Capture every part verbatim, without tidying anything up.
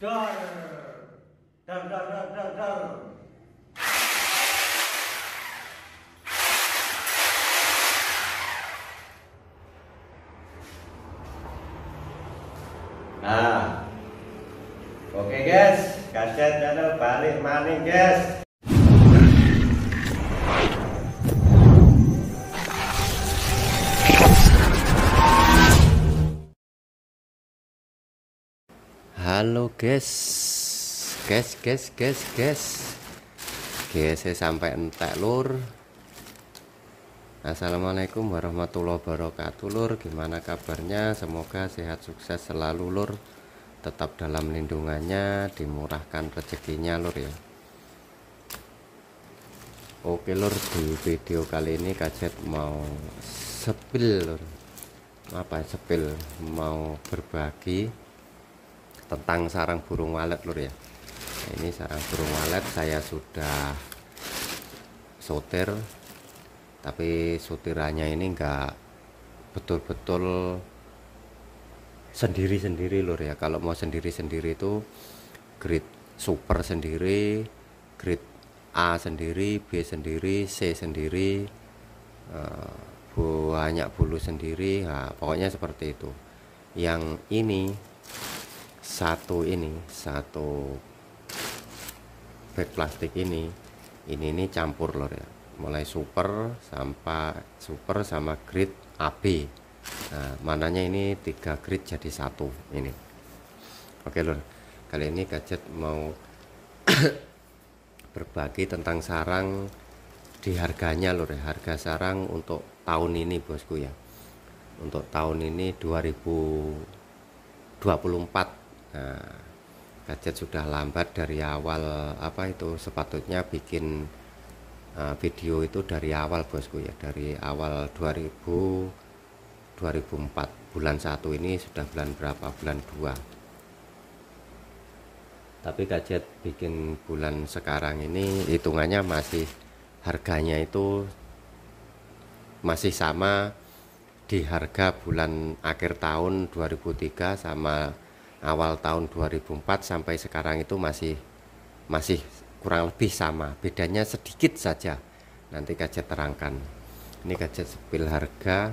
Dar, dar, dar, dar, dar, dar. Nah, oke guys, K Z Channel balik maning guys. Halo guys, guys, guys, guys, guys, guys, saya sampai entek lur. Assalamualaikum warahmatullahi wabarakatuh lur. Gimana kabarnya? Semoga sehat sukses selalu lur. Tetap dalam lindungannya, dimurahkan rezekinya lur ya. Oke lur, di video kali ini K Z mau sepil lur. Apa sepil? Mau berbagi tentang sarang burung walet lur ya. Ini sarang burung walet saya sudah sotir, tapi sotirannya ini enggak betul-betul sendiri-sendiri lur ya. Kalau mau sendiri-sendiri itu grade super sendiri, grade A sendiri, B sendiri, C sendiri, banyak bulu sendiri, nah, pokoknya seperti itu. Yang ini satu ini satu bag plastik ini ini ini campur lor ya, mulai super sampai super sama grade A B. Nah, mananya ini tiga grade jadi satu ini. Oke lor, kali ini K Z mau berbagi tentang sarang di harganya lor ya. Harga sarang untuk tahun ini bosku ya, untuk tahun ini dua ribu dua puluh empat. Nah, K Z sudah lambat dari awal, apa itu sepatutnya bikin uh, video itu dari awal bosku ya, dari awal dua ribu dua ribu empat bulan satu ini sudah bulan berapa, bulan dua. Tapi K Z bikin bulan sekarang ini hitungannya masih harganya itu masih sama di harga bulan akhir tahun dua ribu tiga sama awal tahun dua ribu empat sampai sekarang itu masih masih kurang lebih sama, bedanya sedikit saja. Nanti K Z terangkan. Ini K Z sepil harga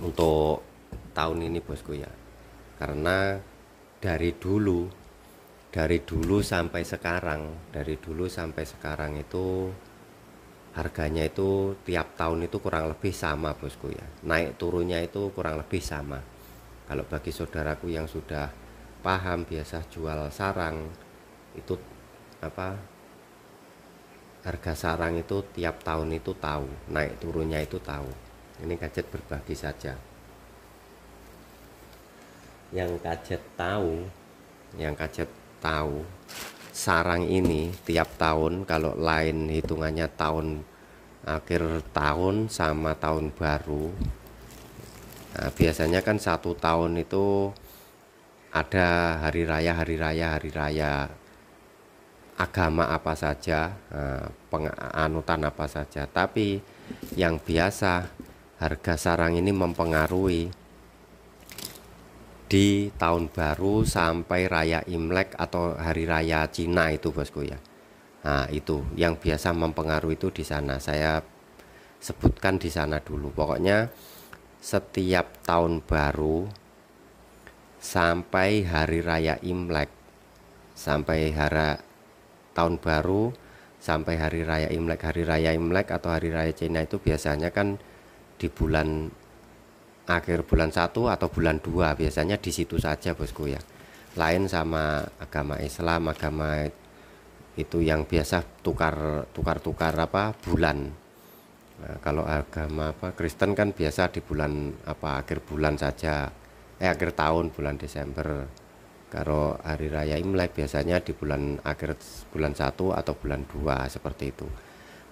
untuk tahun ini bosku ya. Karena dari dulu dari dulu sampai sekarang, dari dulu sampai sekarang itu harganya itu tiap tahun itu kurang lebih sama bosku ya. Naik turunnya itu kurang lebih sama. Kalau bagi saudaraku yang sudah paham biasa jual sarang itu apa, harga sarang itu tiap tahun itu tahu, naik turunnya itu tahu. Ini K Z berbagi saja yang K Z tahu, yang K Z tahu. Sarang ini tiap tahun, kalau lain hitungannya tahun akhir tahun sama tahun baru. Nah, biasanya kan satu tahun itu ada hari raya, hari raya, hari raya agama apa saja, penganutan apa saja. Tapi yang biasa harga sarang ini mempengaruhi di tahun baru sampai raya Imlek atau hari raya Cina itu bosku ya. Nah, itu yang biasa mempengaruhi itu di sana. Saya sebutkan di sana dulu. Pokoknya setiap tahun baru sampai hari raya Imlek, sampai hari tahun baru sampai hari raya Imlek, hari raya Imlek atau hari raya Cina itu biasanya kan di bulan akhir bulan satu atau bulan dua, biasanya di situ saja bosku ya. Lain sama agama Islam, agama itu yang biasa tukar tukar tukar apa bulan. Nah, kalau agama apa Kristen kan biasa di bulan apa akhir bulan saja, eh akhir tahun bulan Desember. Kalau hari raya Imlek biasanya di bulan akhir bulan satu atau bulan dua seperti itu.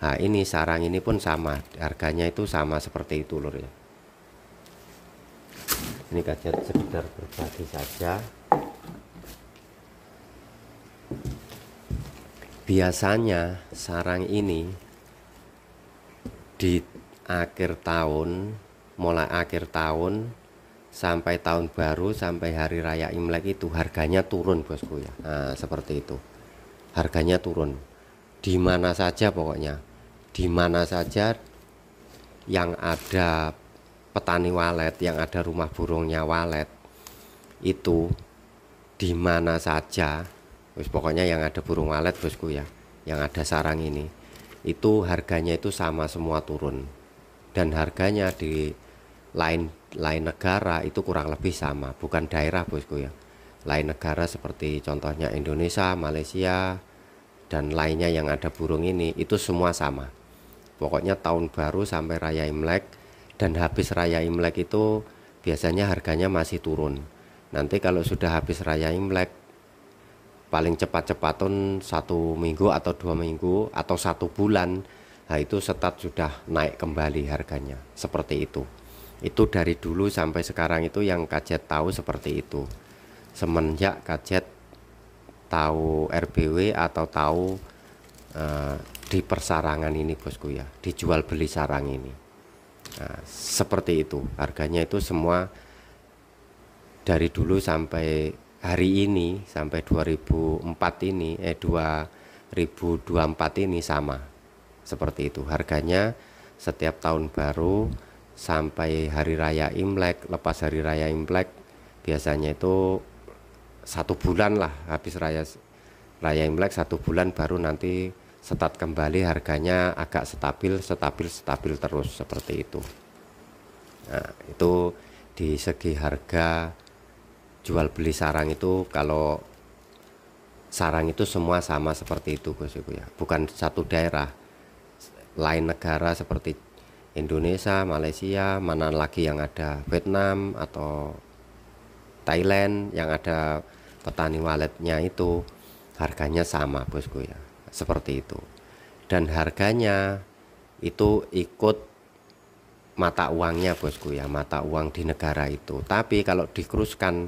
Nah, ini sarang ini pun sama, harganya itu sama seperti itu lur ya. Ini K Z sekedar berbagi saja. Biasanya sarang ini di akhir tahun, mulai akhir tahun sampai tahun baru, sampai hari raya Imlek itu harganya turun bosku ya. Nah, seperti itu, harganya turun dimana saja, pokoknya dimana saja yang ada petani walet, yang ada rumah burungnya walet itu, dimana saja wis pokoknya yang ada burung walet bosku ya, yang ada sarang ini, itu harganya itu sama semua turun, dan harganya di lain lain negara itu kurang lebih sama, bukan daerah bosku ya, lain negara seperti contohnya Indonesia, Malaysia dan lainnya yang ada burung ini itu semua sama. Pokoknya tahun baru sampai raya Imlek, dan habis raya Imlek itu biasanya harganya masih turun. Nanti kalau sudah habis raya Imlek paling cepat-cepatun satu minggu atau dua minggu atau satu bulan, nah itu setat sudah naik kembali harganya, seperti itu. Itu dari dulu sampai sekarang itu yang K Z tahu seperti itu. Semenjak K Z tahu R B W atau tahu uh, di persarangan ini bosku ya, dijual beli sarang ini, nah, seperti itu harganya itu semua dari dulu sampai hari ini, sampai dua ribu empat ini, eh dua ribu dua puluh empat ini sama seperti itu harganya. Setiap tahun baru sampai hari raya Imlek, lepas hari raya Imlek biasanya itu satu bulan lah, habis raya raya Imlek satu bulan baru nanti start kembali harganya agak stabil, stabil stabil terus seperti itu. Nah, itu di segi harga jual beli sarang itu, kalau sarang itu semua sama seperti itu bosku ya, bukan satu daerah, lain negara seperti Indonesia, Malaysia, mana lagi yang ada Vietnam atau Thailand yang ada petani waletnya itu harganya sama bosku ya, seperti itu. Dan harganya itu ikut mata uangnya bosku ya, mata uang di negara itu. Tapi kalau dikeruskan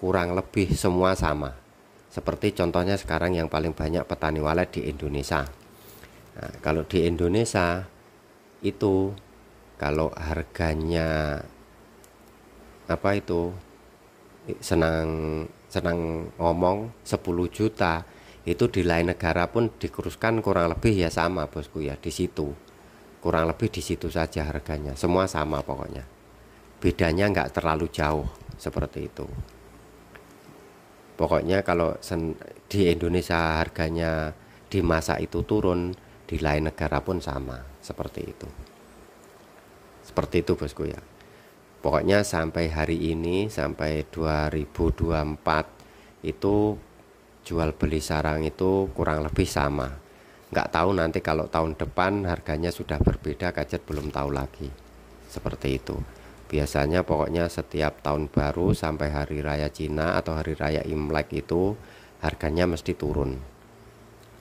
kurang lebih semua sama. Seperti contohnya sekarang yang paling banyak petani walet di Indonesia. Nah, kalau di Indonesia itu kalau harganya apa itu senang senang ngomong sepuluh juta, itu di lain negara pun dikuruskan kurang lebih ya sama bosku ya, di situ kurang lebih di situ saja harganya semua sama, pokoknya bedanya nggak terlalu jauh seperti itu. Pokoknya kalau di Indonesia harganya di masa itu turun, di lain negara pun sama seperti itu, seperti itu bosku ya. Pokoknya sampai hari ini, sampai dua ribu dua puluh empat itu jual beli sarang itu kurang lebih sama. Nggak tahu nanti kalau tahun depan harganya sudah berbeda, K Z belum tahu lagi seperti itu. Biasanya pokoknya setiap tahun baru sampai hari raya Cina atau hari raya Imlek itu harganya mesti turun.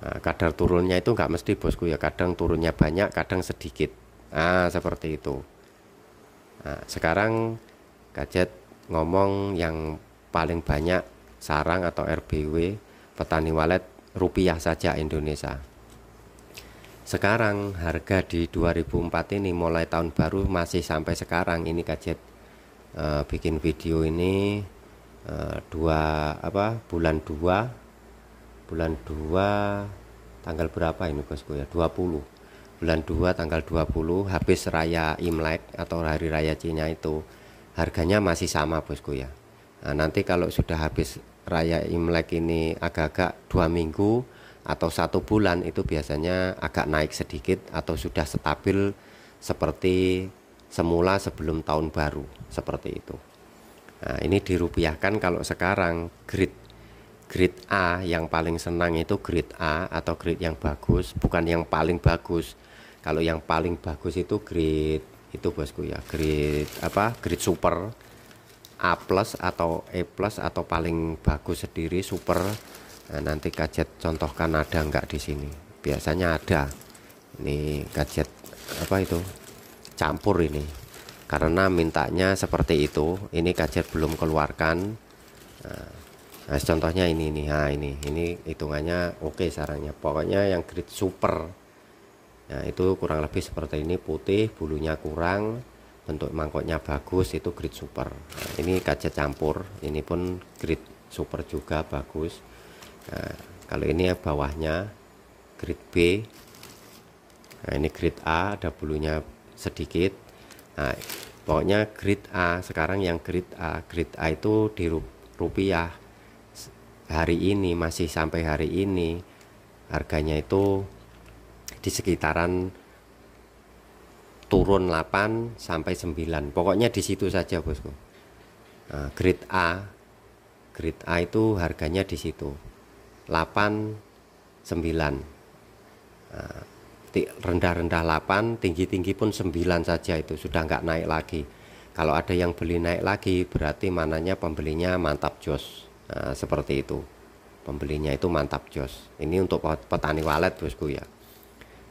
Nah, kadar turunnya itu nggak mesti bosku ya, kadang turunnya banyak, kadang sedikit, ah seperti itu. Nah, sekarang K Z ngomong yang paling banyak sarang atau R B W petani walet rupiah saja Indonesia. Sekarang harga di dua ribu empat ini, mulai tahun baru masih sampai sekarang ini K Z eh, bikin video ini eh, dua apa bulan dua bulan dua tanggal berapa ini bosku ya, dua puluh bulan dua tanggal dua puluh habis raya Imlek atau hari raya Cina itu harganya masih sama bosku ya. Nah, nanti kalau sudah habis raya Imlek ini agak-agak dua minggu atau satu bulan itu biasanya agak naik sedikit atau sudah stabil seperti semula sebelum tahun baru seperti itu. Nah, ini dirupiahkan kalau sekarang grid Grade A yang paling senang itu grade A atau grade yang bagus, bukan yang paling bagus. Kalau yang paling bagus itu grade itu bosku ya, grade apa? Grade super A plus atau E plus atau paling bagus sendiri super. Nah, nanti K Z contohkan ada nggak di sini? Biasanya ada. Ini K Z apa itu? Campur ini. Karena mintanya seperti itu. Ini K Z belum keluarkan. Nah, Nah, contohnya ini nih, nah, ini ini hitungannya oke okay, sarangnya pokoknya yang grade super. Nah, itu kurang lebih seperti ini, putih, bulunya kurang, bentuk mangkoknya bagus, itu grade super. Nah, ini K Z campur, ini pun grade super juga bagus. Nah, kalau ini ya bawahnya grade B. Nah, ini grade A, ada bulunya sedikit. Nah, pokoknya grade A sekarang yang grade A, grade A itu di rupiah hari ini, masih sampai hari ini harganya itu di sekitaran turun delapan sampai sembilan, pokoknya di situ saja bosku. Nah, grade A, grade A itu harganya di situ delapan, sembilan. Nah, rendah-rendah delapan, tinggi-tinggi pun sembilan saja, itu sudah nggak naik lagi. Kalau ada yang beli naik lagi berarti mananya pembelinya mantap jos. Nah, seperti itu, pembelinya itu mantap jos. Ini untuk petani walet bosku ya,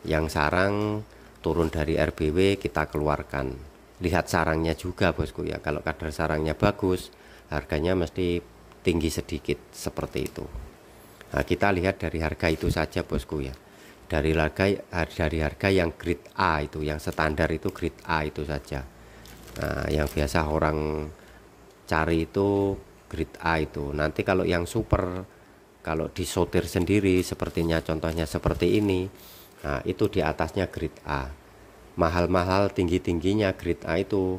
yang sarang turun dari R B W kita keluarkan. Lihat sarangnya juga bosku ya, kalau kadar sarangnya bagus harganya mesti tinggi sedikit, seperti itu. Nah, kita lihat dari harga itu saja bosku ya, dari harga dari harga yang grade A itu, yang standar itu grade A itu saja. Nah, yang biasa orang cari itu grade A itu. Nanti kalau yang super, kalau disortir sendiri sepertinya contohnya seperti ini. Nah, itu di atasnya grade A. Mahal-mahal tinggi-tingginya grade A itu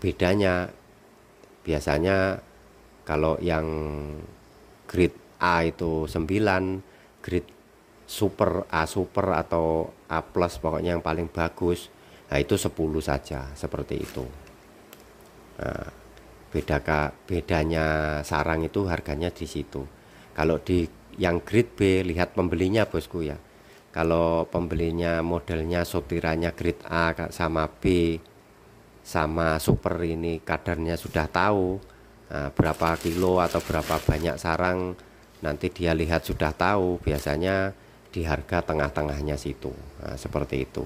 bedanya. Biasanya kalau yang grade A itu sembilan, grade super, A super atau A plus, pokoknya yang paling bagus. Nah, itu sepuluh saja, seperti itu. Nah, beda bedanya sarang itu harganya di situ. Kalau di yang grade B, lihat pembelinya bosku ya. Kalau pembelinya modelnya sotirannya grade A sama B sama super, ini kadarnya sudah tahu, nah, berapa kilo atau berapa banyak sarang, nanti dia lihat sudah tahu, biasanya di harga tengah-tengahnya situ. Nah, seperti itu,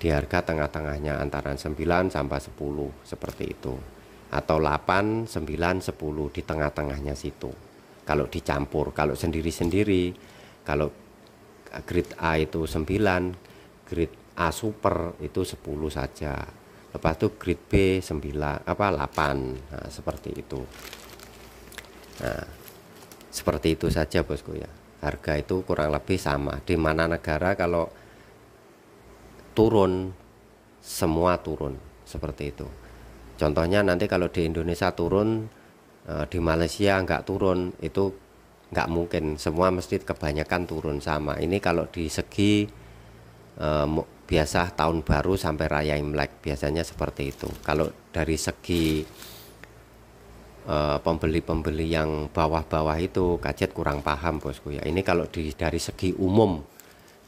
di harga tengah-tengahnya antara sembilan sampai sepuluh, seperti itu, atau delapan, sembilan, sepuluh, di tengah-tengahnya situ kalau dicampur. Kalau sendiri-sendiri, kalau grade A itu sembilan, grade A super itu sepuluh saja. Lepas itu grade B sembilan apa delapan. Nah, seperti itu. Nah, seperti itu saja bosku ya. Harga itu kurang lebih sama di mana negara, kalau turun semua turun, seperti itu. Contohnya nanti kalau di Indonesia turun, di Malaysia nggak turun, itu nggak mungkin, semua mesti kebanyakan turun sama. Ini kalau di segi eh, biasa tahun baru sampai raya Imlek biasanya seperti itu. Kalau dari segi pembeli-pembeli eh, yang bawah-bawah itu K Z kurang paham bosku ya. Ini kalau di, dari segi umum,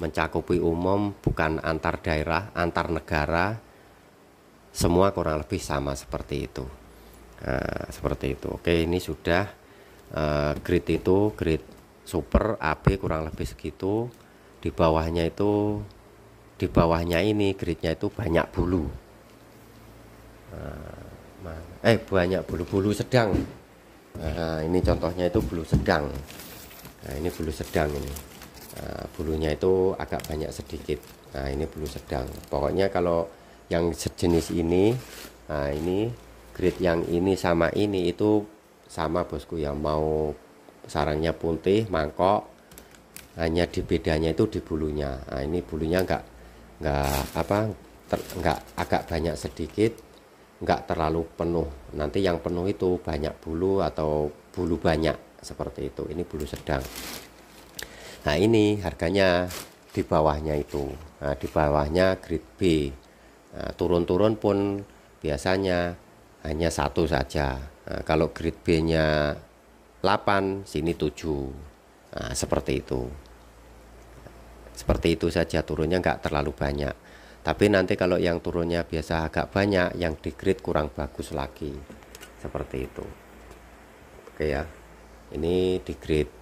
mencakupi umum, bukan antar daerah, antar negara, semua kurang lebih sama seperti itu. Nah, seperti itu. Oke, ini sudah Uh, grade itu grade super A B kurang lebih segitu. Di bawahnya itu, di bawahnya ini grade-nya itu banyak bulu, uh, eh banyak bulu-bulu sedang. Uh, ini contohnya itu bulu sedang. Nah, ini bulu sedang ini, uh, bulunya itu agak banyak sedikit. Nah, ini bulu sedang. Pokoknya kalau yang sejenis ini, nah ini grade yang ini sama ini itu sama bosku ya, mau sarangnya putih mangkok, hanya di bedanya itu di bulunya. Nah, ini bulunya enggak enggak apa ter, enggak agak banyak sedikit, enggak terlalu penuh. Nanti yang penuh itu banyak bulu atau bulu banyak, seperti itu. Ini bulu sedang. Nah, ini harganya di bawahnya itu. Nah, di bawahnya grade B. Turun-turun nah, pun biasanya hanya satu saja. Nah, kalau grade B nya delapan, sini tujuh. Nah, seperti itu. Seperti itu saja, turunnya nggak terlalu banyak. Tapi nanti kalau yang turunnya biasa agak banyak, yang di grade kurang bagus lagi, seperti itu. Oke ya, ini di grade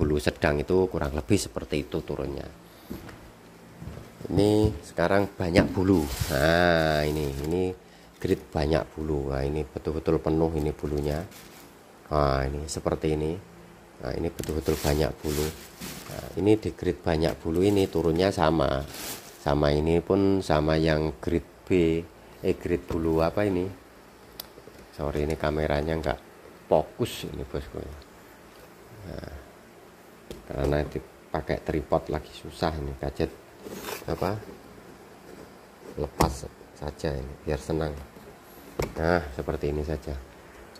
bulu sedang itu kurang lebih seperti itu turunnya. Ini sekarang banyak bulu. Nah, ini ini grade banyak bulu. Nah, ini betul-betul penuh ini bulunya. Nah, ini seperti ini. Nah, ini betul-betul banyak bulu. Nah, ini di grade banyak bulu ini turunnya sama. Sama ini pun sama yang grade B. E-grid bulu apa ini? Sorry, ini kameranya nggak fokus ini bosku. Nah, karena dipakai tripod lagi susah ini, gadget apa? Lepas saja ini biar senang. Nah, seperti ini saja.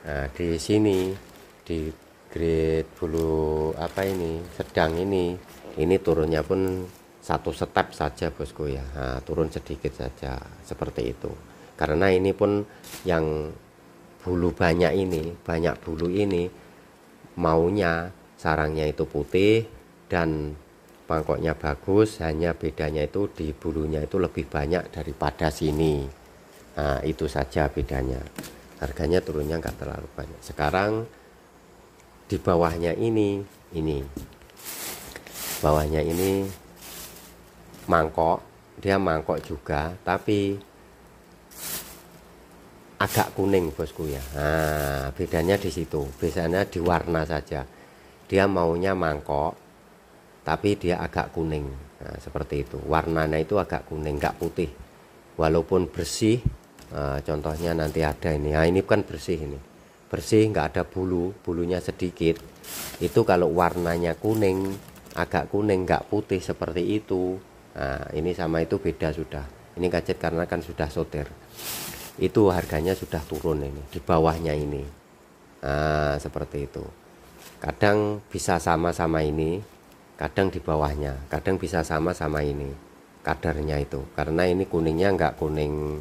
Nah, di sini di grid bulu apa ini? Sedang ini. Ini turunnya pun satu step saja bosku ya. Nah, turun sedikit saja seperti itu. Karena ini pun yang bulu banyak ini, banyak bulu ini maunya sarangnya itu putih dan mangkoknya bagus, hanya bedanya itu di bulunya itu lebih banyak daripada sini. Nah, itu saja bedanya. Harganya turunnya nggak terlalu banyak. Sekarang di bawahnya ini, ini bawahnya ini mangkok, dia mangkok juga tapi agak kuning bosku ya. Nah, bedanya di situ, biasanya di warna saja. Dia maunya mangkok tapi dia agak kuning. Nah, seperti itu, warnanya itu agak kuning, nggak putih walaupun bersih. Nah, contohnya nanti ada ini. Nah, ini kan bersih, ini bersih, nggak ada bulu, bulunya sedikit. Itu kalau warnanya kuning, agak kuning nggak putih seperti itu. Nah, ini sama itu beda sudah. Ini gadget karena kan sudah sotir. Itu harganya sudah turun ini di bawahnya ini. Nah, seperti itu. Kadang bisa sama-sama ini, kadang di bawahnya, kadang bisa sama-sama ini kadarnya itu. Karena ini kuningnya nggak kuning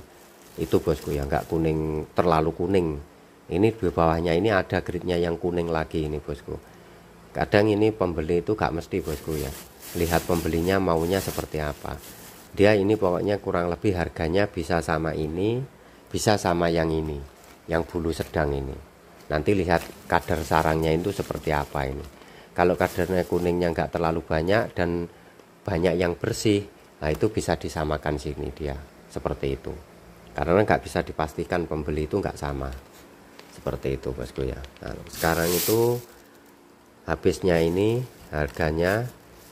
itu bosku ya, nggak kuning terlalu kuning. Ini di bawahnya ini ada gridnya yang kuning lagi ini bosku. Kadang ini pembeli itu gak mesti bosku ya, lihat pembelinya maunya seperti apa. Dia ini pokoknya kurang lebih harganya bisa sama ini, bisa sama yang ini, yang bulu sedang ini. Nanti lihat kadar sarangnya itu seperti apa ini. Kalau kadarnya kuningnya nggak terlalu banyak dan banyak yang bersih, nah itu bisa disamakan sini dia, seperti itu. Karena nggak bisa dipastikan pembeli itu nggak sama, seperti itu bosku ya. Nah, sekarang itu habisnya ini harganya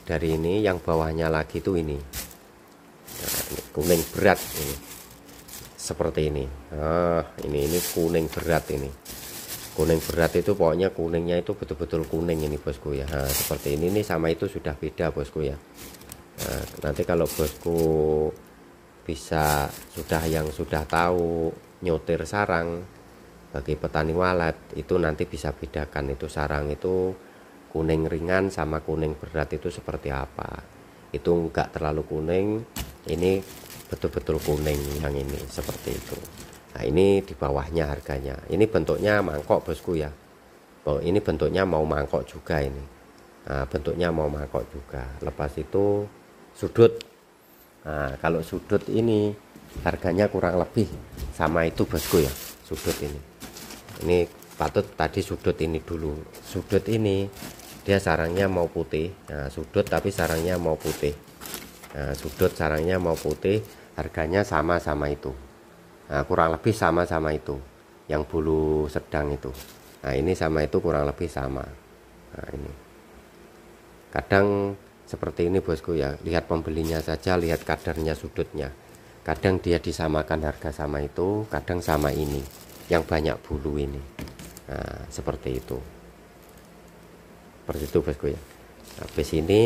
dari ini, yang bawahnya lagi itu ini. Nah, ini kuning berat ini seperti ini. Nah, ini ini kuning berat ini. Kuning berat itu pokoknya kuningnya itu betul-betul kuning ini bosku ya. Nah, seperti ini nih sama itu sudah beda bosku ya. Nah, nanti kalau bosku bisa sudah yang sudah tahu nyotir sarang bagi petani walet itu nanti bisa bedakan itu sarang itu kuning ringan sama kuning berat itu seperti apa. Itu enggak terlalu kuning, ini betul-betul kuning yang ini, seperti itu. Nah, ini di bawahnya harganya. Ini bentuknya mangkok bosku ya. Oh, ini bentuknya mau mangkok juga ini. Nah, bentuknya mau mangkok juga. Lepas itu sudut. Nah, kalau sudut ini harganya kurang lebih sama itu bosku ya. Sudut ini. Ini patut tadi sudut ini dulu. Sudut ini dia sarangnya mau putih. Nah, sudut tapi sarangnya mau putih. Nah, sudut sarangnya mau putih, harganya sama-sama itu. Nah, kurang lebih sama-sama itu. Yang bulu sedang itu. Nah, ini sama itu kurang lebih sama. Nah, ini. Kadang seperti ini bosku ya. Lihat pembelinya saja, lihat kadarnya sudutnya. Kadang dia disamakan harga sama itu, kadang sama ini. Yang banyak bulu ini. Nah, seperti itu. Seperti itu bosku ya. Habis ini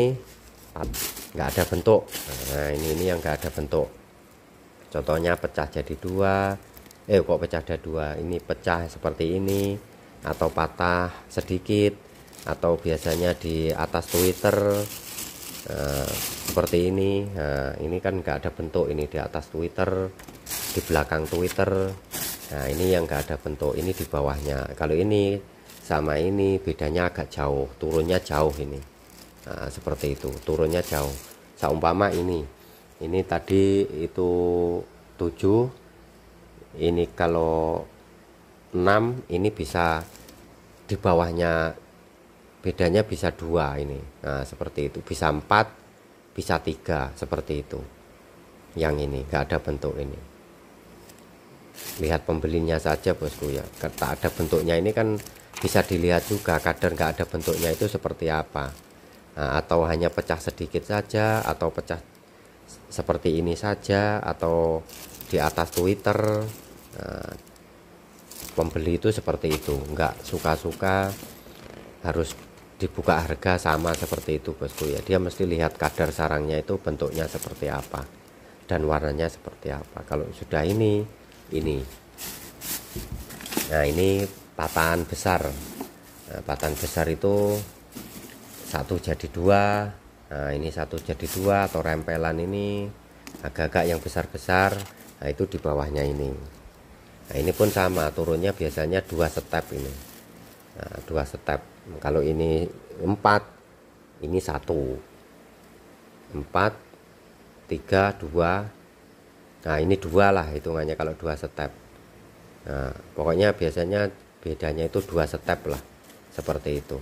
nggak ada bentuk. Nah, ini ini yang nggak ada bentuk. Contohnya pecah jadi dua. Eh kok pecah ada dua? Ini pecah seperti ini atau patah sedikit atau biasanya di atas Twitter eh, seperti ini. Nah, ini kan nggak ada bentuk ini di atas Twitter, di belakang Twitter. Nah, ini yang nggak ada bentuk, ini di bawahnya. Kalau ini sama ini bedanya agak jauh, turunnya jauh ini. Nah, seperti itu, turunnya jauh. Seumpama ini, ini tadi itu tujuh, ini kalau enam, ini bisa di bawahnya bedanya bisa dua ini. Nah, seperti itu, bisa empat, bisa tiga, seperti itu. Yang ini nggak ada bentuk ini. Lihat pembelinya saja bosku ya, tak ada bentuknya ini kan bisa dilihat juga kadar nggak ada bentuknya itu seperti apa. Nah, atau hanya pecah sedikit saja atau pecah seperti ini saja atau di atas Twitter. Nah, pembeli itu seperti itu, enggak suka-suka harus dibuka harga sama seperti itu bosku ya. Dia mesti lihat kadar sarangnya itu bentuknya seperti apa dan warnanya seperti apa. Kalau sudah ini ini nah ini patahan besar. Nah, patahan besar itu satu jadi dua. Nah, ini satu jadi dua atau rempelan ini agak-agak yang besar-besar. Nah, itu di bawahnya ini. Nah, ini pun sama, turunnya biasanya dua step ini. Nah, dua step. Kalau ini empat, ini satu. Empat, tiga, dua. Nah, ini dua lah hitungannya kalau dua step. Nah, pokoknya biasanya bedanya itu dua step lah, seperti itu.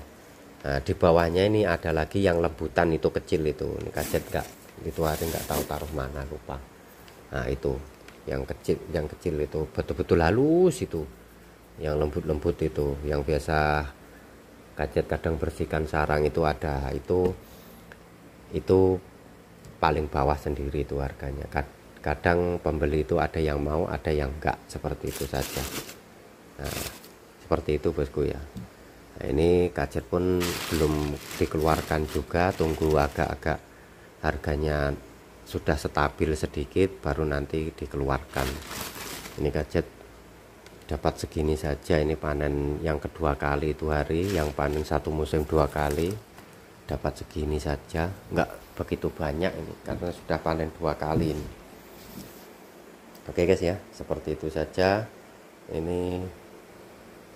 Nah, di bawahnya ini ada lagi yang lembutan itu kecil itu. Ini kaset enggak? Itu hari nggak tahu taruh mana, lupa. Nah, itu yang kecil, yang kecil itu betul-betul halus itu, yang lembut-lembut itu, yang biasa kajet kadang bersihkan sarang itu ada, itu itu paling bawah sendiri itu harganya. Kadang pembeli itu ada yang mau, ada yang enggak, seperti itu saja. Nah, seperti itu bosku ya. Nah, ini kajet pun belum dikeluarkan juga, tunggu agak-agak harganya sudah stabil sedikit baru nanti dikeluarkan. Ini kajet dapat segini saja, ini panen yang kedua kali itu hari, yang panen satu musim dua kali dapat segini saja, nggak begitu banyak ini karena sudah panen dua kali ini. Oke guys ya, seperti itu saja ini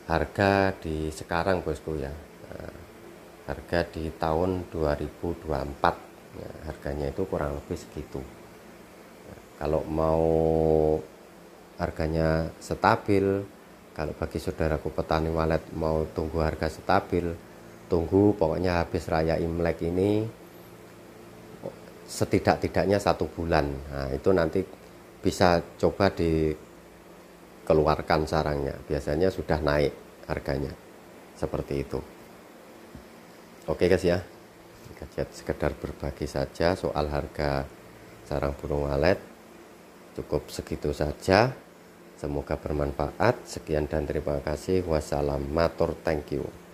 harga di sekarang bosku ya. Nah, harga di tahun dua ribu dua puluh empat. Nah, harganya itu kurang lebih segitu. Nah, kalau mau harganya stabil, kalau bagi saudaraku petani walet mau tunggu harga stabil, tunggu pokoknya habis raya Imlek ini setidak-tidaknya satu bulan. Nah, itu nanti bisa coba dikeluarkan sarangnya, biasanya sudah naik harganya, seperti itu. Oke guys ya, kajet sekedar berbagi saja soal harga sarang burung walet. Cukup segitu saja, semoga bermanfaat. Sekian dan terima kasih. Wassalam, matur, thank you.